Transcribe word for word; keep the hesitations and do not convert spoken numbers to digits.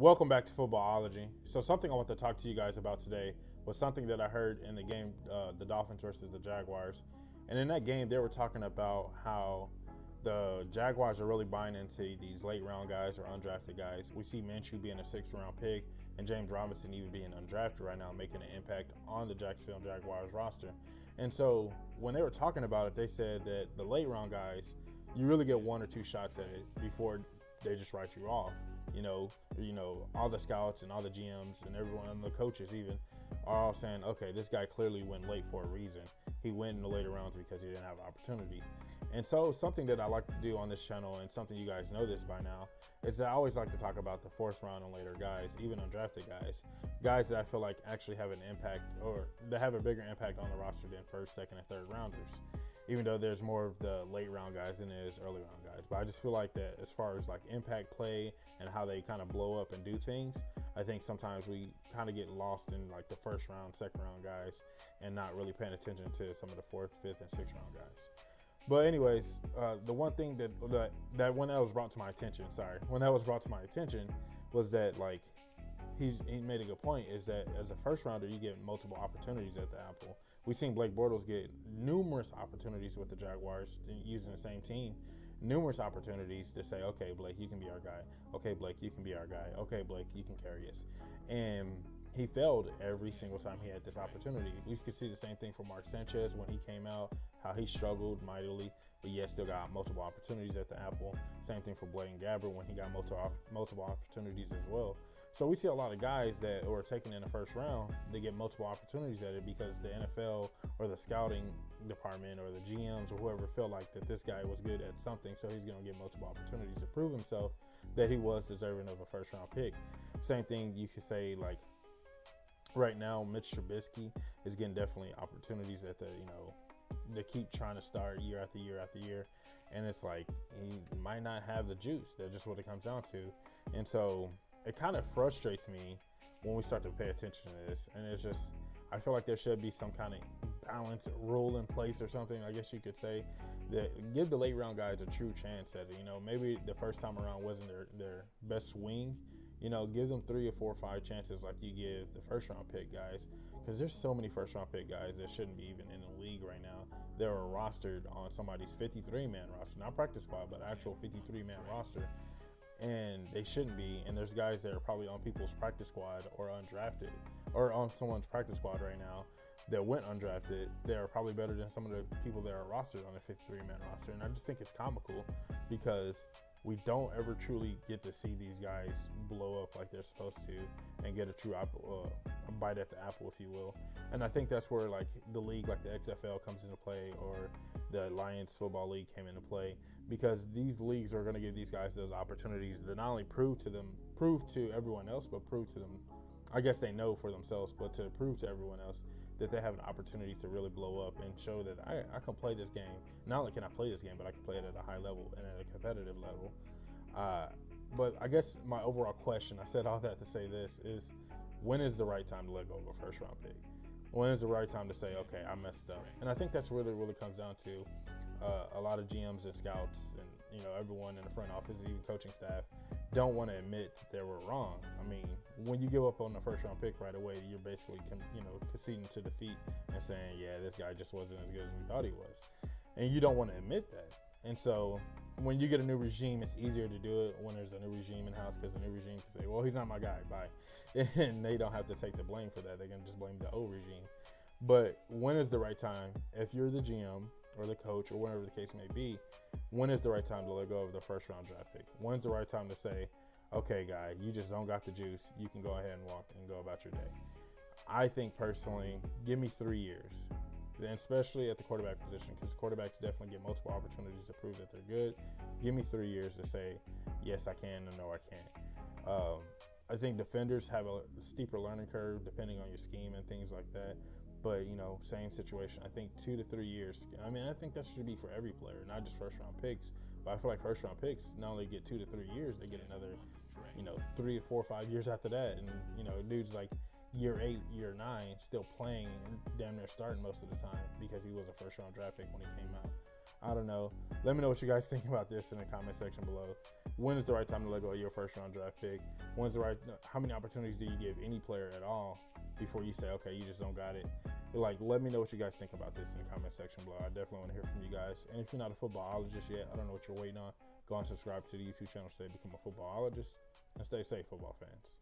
Welcome back to Footballology. So something I want to talk to you guys about today was something that I heard in the game, uh, the Dolphins versus the Jaguars. And in that game, they were talking about how the Jaguars are really buying into these late round guys or undrafted guys. We see Manchu being a sixth round pick and James Robinson even being undrafted right now, making an impact on the Jacksonville Jaguars roster. And so when they were talking about it, they said that the late round guys, you really get one or two shots at it before they just write you off. You know, you know, all the scouts and all the G Ms and everyone, and the coaches even, are all saying, okay, this guy clearly went late for a reason. He went in the later rounds because he didn't have an opportunity. And so something that I like to do on this channel, and something you guys know this by now, is that I always like to talk about the fourth round and later guys, even undrafted guys, guys that I feel like actually have an impact, or that have a bigger impact on the roster than first, second, and third rounders, even though there's more of the late round guys than there is early round guys. But I just feel like that as far as like impact play and how they kind of blow up and do things, I think sometimes we kind of get lost in like the first round, second round guys, and not really paying attention to some of the fourth, fifth, and sixth round guys. But anyways, uh, the one thing that, that, that when that was brought to my attention, sorry, when that was brought to my attention was that like, He's, he made a good point, is that as a first rounder, you get multiple opportunities at the apple. We've seen Blake Bortles get numerous opportunities with the Jaguars using the same team, numerous opportunities to say, okay, Blake, you can be our guy. Okay, Blake, you can be our guy. Okay, Blake, you can carry us. And he failed every single time he had this opportunity. We could see the same thing for Mark Sanchez when he came out, how he struggled mightily, but yet still got multiple opportunities at the apple. Same thing for Blaine Gabbert when he got multiple, multiple opportunities as well. So we see a lot of guys that were taken in the first round, they get multiple opportunities at it because the N F L or the scouting department or the G Ms or whoever felt like that this guy was good at something, so he's gonna get multiple opportunities to prove himself that he was deserving of a first round pick. Same thing you could say like, right now, Mitch Trubisky is getting definitely opportunities that the, you know, they keep trying to start year after year after year. And it's like, he might not have the juice. That's just what it comes down to. And so it kind of frustrates me when we start to pay attention to this. And it's just, I feel like there should be some kind of balance rule in place or something, I guess you could say, that give the late round guys a true chance at it. You know, maybe the first time around wasn't their, their best swing. You know, give them three or four or five chances like you give the first round pick guys, because there's so many first round pick guys that shouldn't be even in the league right now. They were rostered on somebody's fifty-three man roster, not practice squad, but actual fifty-three man roster. And they shouldn't be. And there's guys that are probably on people's practice squad or undrafted, or on someone's practice squad right now that went undrafted. They're probably better than some of the people that are rostered on the fifty-three man roster. And I just think it's comical because we don't ever truly get to see these guys blow up like they're supposed to and get a true apple, uh, a bite at the apple, if you will. And I think that's where like the league, like the X F L comes into play, or the Alliance Football League came into play, because these leagues are going to give these guys those opportunities to not only prove to them, prove to everyone else, but prove to them, I guess they know for themselves, but to prove to everyone else that they have an opportunity to really blow up and show that I, I can play this game. Not only can I play this game, but I can play it at a high level and at a competitive level. Uh, but I guess my overall question, I said all that to say this, is when is the right time to let go of a first round pick? When is the right time to say, okay, I messed up? And I think that's really, really comes down to uh, a lot of G Ms and scouts and, you know, everyone in the front office, even coaching staff, don't want to admit that they were wrong. I mean, when you give up on the first round pick right away, you're basically, you know, conceding to defeat and saying, yeah, this guy just wasn't as good as we thought he was. And you don't want to admit that. And so when you get a new regime, it's easier to do it when there's a new regime in house, because the new regime can say, well, he's not my guy, bye. And they don't have to take the blame for that. They can just blame the old regime. But when is the right time? If you're the G M or the coach or whatever the case may be, when is the right time to let go of the first round draft pick? When's the right time to say, okay, guy, you just don't got the juice. You can go ahead and walk and go about your day. I think personally, give me three years. And especially at the quarterback position, because quarterbacks definitely get multiple opportunities to prove that they're good. Give me three years to say, yes, I can, and no, I can't. Um, I think defenders have a steeper learning curve depending on your scheme and things like that. But, you know, same situation. I think two to three years. I mean, I think that should be for every player, not just first round picks. But I feel like first round picks not only get two to three years, they get another, you know, three or four or five years after that. And, you know, dudes like year eight, year nine, still playing and damn near starting most of the time because he was a first round draft pick when he came out. I don't know. Let me know what you guys think about this in the comment section below. When is the right time to let go of your first round draft pick? When's the right, how many opportunities do you give any player at all before you say, okay, you just don't got it? Like, let me know what you guys think about this in the comment section below. I definitely want to hear from you guys. And if you're not a footballologist yet, I don't know what you're waiting on. Go and subscribe to the YouTube channel today, become a footballologist, and stay safe, football fans.